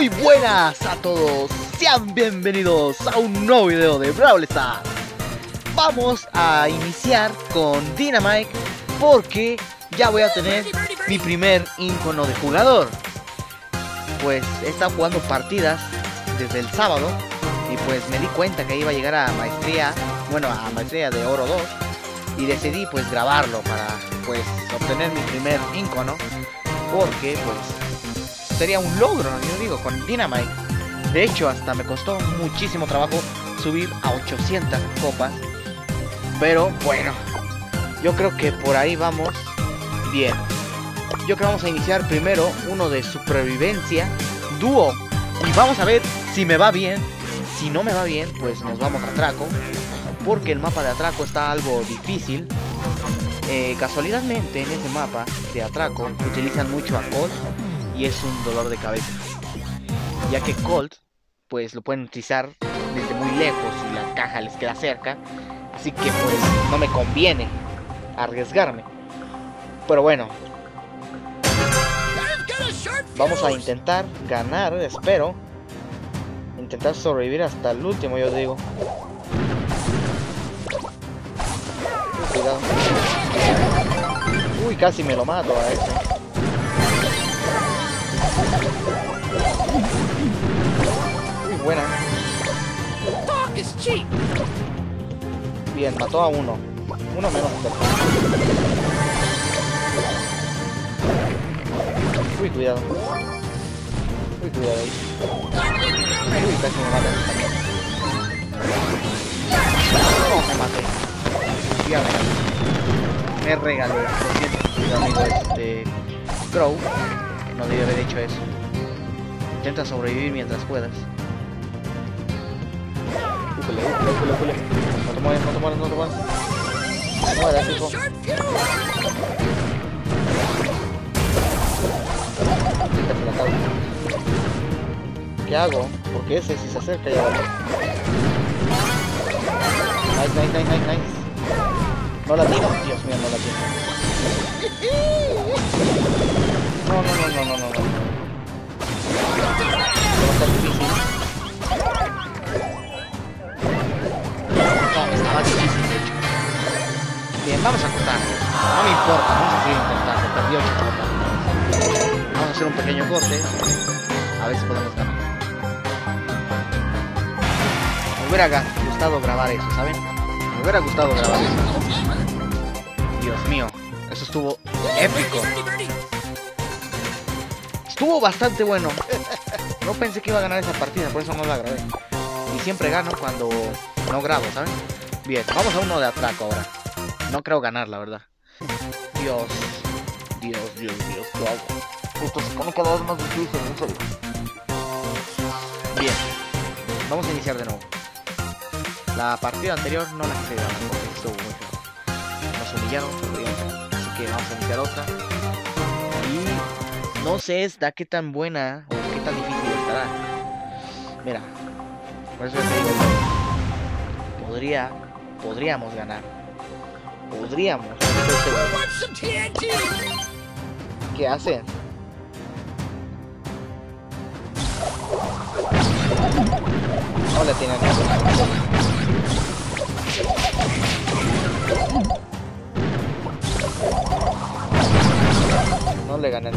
Muy buenas a todos, sean bienvenidos a un nuevo video de Brawl Stars. Vamos a iniciar con Dynamike porque ya voy a tener mi primer icono de jugador. Pues he estado jugando partidas desde el sábado y pues me di cuenta que iba a llegar a maestría, bueno, a maestría de oro 2, y decidí pues grabarlo para pues obtener mi primer icono, porque pues sería un logro, yo digo, con Dynamite. De hecho, hasta me costó muchísimo trabajo subir a 800 copas. Pero bueno, yo creo que por ahí vamos bien. Yo creo que vamos a iniciar primero uno de supervivencia, dúo. Y vamos a ver si me va bien. Si no me va bien, pues nos vamos a atraco, porque el mapa de atraco está algo difícil. Casualmente en ese mapa de atraco utilizan mucho a Colt. Y es un dolor de cabeza, ya que Colt pues lo pueden utilizar desde muy lejos y la caja les queda cerca, así que pues no me conviene arriesgarme. Pero bueno, vamos a intentar ganar, espero. Intentar sobrevivir hasta el último, yo digo. Cuidado. Uy, casi me lo mato a este. Buena. Bien, mató a uno. Uno menos. Uy, cuidado. Uy, cuidado ahí. Uy, casi me mata. No, me maté. Ya me regalé. Lo siento, amigo, Crow. No debía haber hecho eso. Intenta sobrevivir mientras puedas. Ufale. No te mueras. No te mueras, hijo. ¿Qué hago? Porque ese si se acerca ya va. Nice. No la tiro. Dios mío, no la tiro. No. Bien, vamos a cortar. No me importa, vamos a seguir intentando. Perdió 8. Vamos a hacer un pequeño corte. A ver si podemos ganar. Me hubiera gustado grabar eso, ¿saben? Dios mío, eso estuvo épico. Estuvo bastante bueno. No pensé que iba a ganar esa partida, por eso no la grabé. Y siempre gano cuando no grabo, ¿saben? Bien, vamos a uno de atraco ahora. No creo ganar, la verdad. Dios, ¿qué hago? Esto se pone cada vez más difícil, en serio. Bien, vamos a iniciar de nuevo. La partida anterior no la quise ganar porque estuvo muy feo. Nos humillaron, así que vamos a iniciar otra. No sé esta qué tan buena o qué tan difícil estará. Mira, por eso te digo, podríamos ganar. ¿Qué hacen? No le tienen que hacer. No le gané.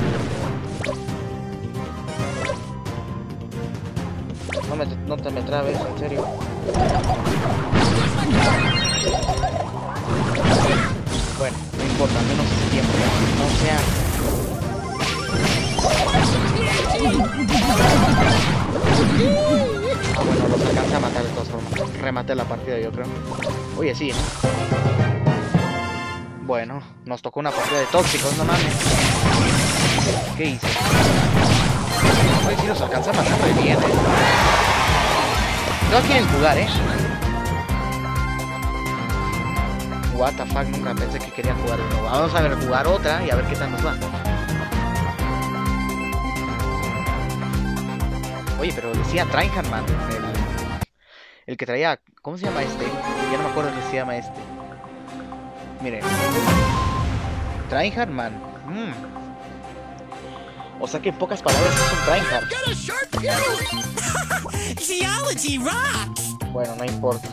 No te me trabes, en serio. Bueno, no importa, menos tiempo. Bueno, los alcancé a matar de todas formas. Rematé la partida, yo creo. Oye, sí. Bueno, nos tocó una partida de tóxicos, no mames. ¿Qué hice? Oye, si nos alcanza a matar muy bien, No quieren jugar, What the fuck, nunca pensé que querían jugar de nuevo. Vamos a ver, jugar otra y a ver qué tal nos va. Oye, pero decía Tryhard, man. El que traía... ¿Cómo se llama este? Ya no me acuerdo que se llama este. Miren. Tryhard, man. O sea que en pocas palabras es un tryhard. Bueno, no importa.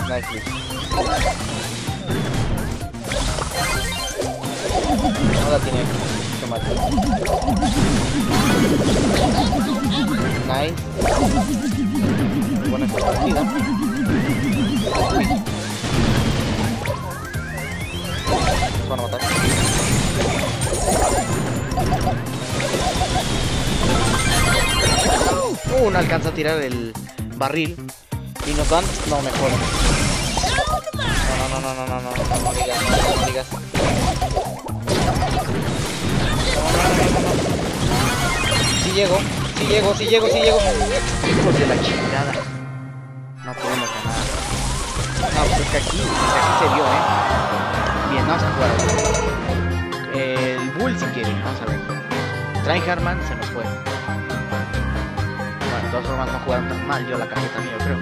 Nice. No la tiene que matar. Nice. Buena esta partida. Nos van a matar. No alcanza a tirar el barril. Y nos dan, no me jodan. No digas, no digas. Sí llego. Hijos de la chingada. No podemos ganar. No, pues es que aquí se vio, Bien, vamos a jugar. El Bull si quiere, vamos a ver. Tryhardman se nos fue. Bueno, de todas formas no jugaron tan mal, yo la cajé también, yo creo.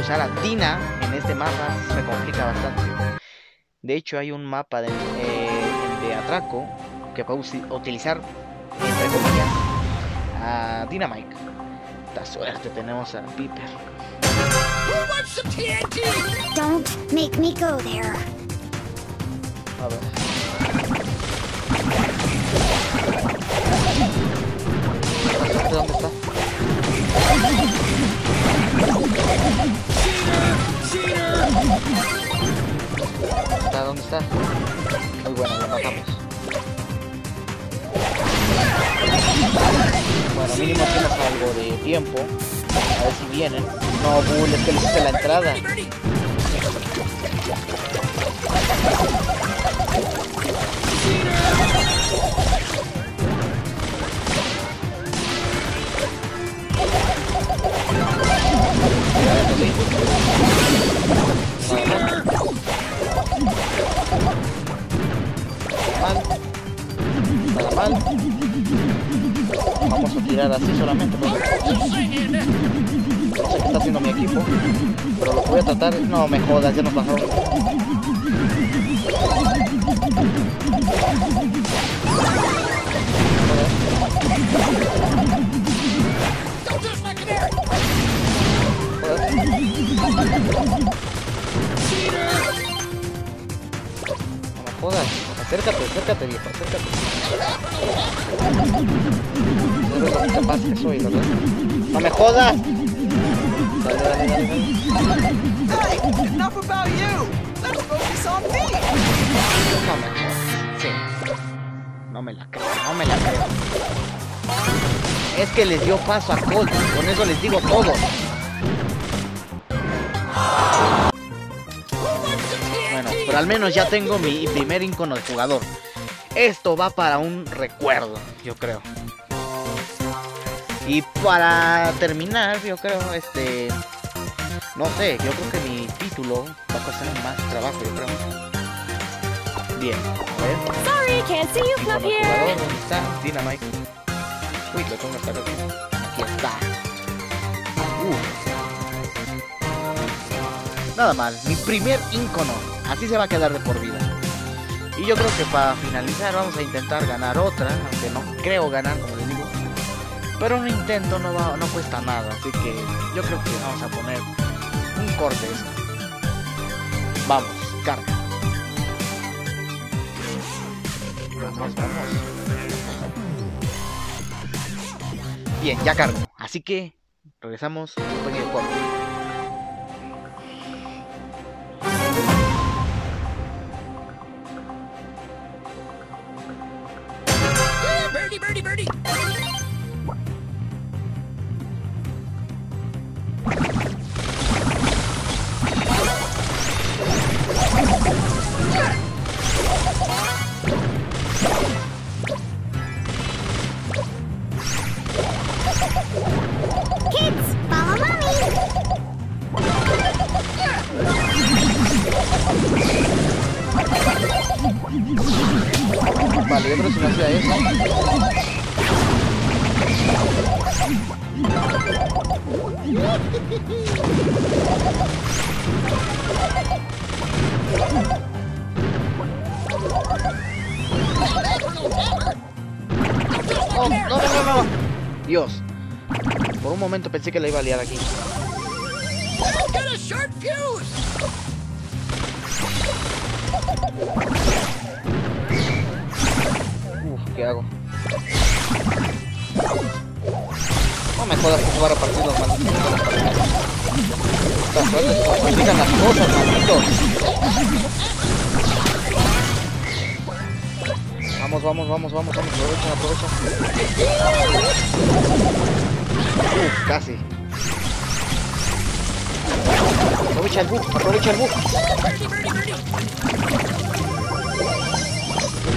Usar a Dina en este mapa se complica bastante. De hecho hay un mapa de atraco que puedo utilizar entre comillas a Dynamike. La suerte tenemos a Piper. Don't make me go there. A ver. ¿Dónde está? ¿Dónde está? Muy bueno, lo matamos. Bueno, mínimo tienes algo de tiempo. A ver si vienen. No, Bull, es que le hice la entrada. Nada mal. Vamos a tirar así solamente. No sé qué está haciendo mi equipo, pero lo voy a tratar. No me jodas, ya nos bajaron. Jodas, acércate viejo, acércate. No eres lo capaz que soy, ¿verdad? ¡No me jodas! Dale. Hey, enough about you. Let's focus on me. No me jodas, sí. No me la creo. Es que les dio paso a Colt, con eso les digo todo. Pero al menos ya tengo mi primer icono de jugador. Esto va para un recuerdo, yo creo. Y para terminar, yo creo, no sé, yo creo que mi título va a costar más trabajo, yo creo. Bien, a ver. Sorry, can't see you club here. ¿Dónde está? Dynamite. Uy, lo tengo que estar aquí. Aquí está. Nada mal, mi primer ícono, así se va a quedar de por vida. Y yo creo que para finalizar vamos a intentar ganar otra, aunque no creo ganar, como les digo. Pero un intento no cuesta nada, así que yo creo que vamos a poner un corte de esto. Vamos, carga. Vamos. Bien, ya cargo, así que regresamos con un pequeño corte. Birdie. Kids, follow mommy. no, no, no, no. Dios. Por un momento pensé que la iba a liar aquí. Uf, ¿qué hago? No me jodas que se va a repartir los malditos. Las cosas, digan las cosas, malditos. Vamos, vamos, vamos, vamos, vamos. Aprovecha, aprovecha. Uf, casi. Aprovecha el bug, aprovecha el bug.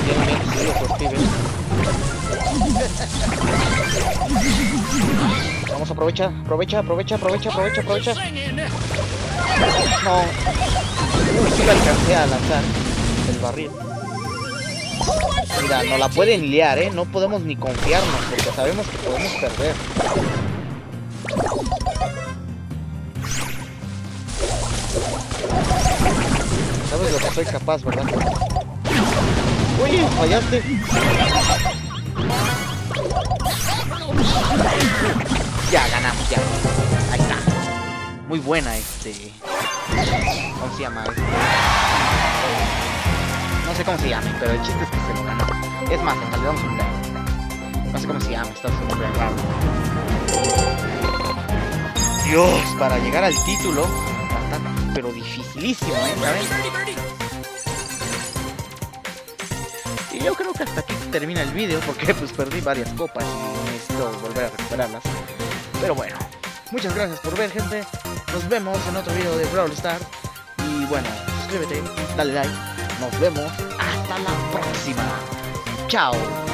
Bien, bien, bien, por ti, bien. Vamos, aprovecha, aprovecha, aprovecha, aprovecha, aprovecha, aprovecha. No. Uy, sí la alcancé a lanzar el barril. Mira, no la pueden liar, ¿eh? No podemos ni confiarnos, porque sabemos que podemos perder. Sabes lo que soy capaz, ¿verdad? Oye, fallaste. Ya ganamos, ya. Ahí está. Muy buena ¿cómo se llama? No sé cómo se llama, pero el chiste es que se lo ganó. Es más, en realidad vamos a un... No sé cómo se llama, está súper raro. Dios, para llegar al título. Pero dificilísimo, ¿eh? Y yo creo que hasta aquí termina el vídeo, porque pues perdí varias copas y necesito volver a recuperarlas. Pero bueno, muchas gracias por ver, gente. Nos vemos en otro vídeo de Brawl Stars. Y bueno, suscríbete, dale like. Nos vemos hasta la próxima. Chao.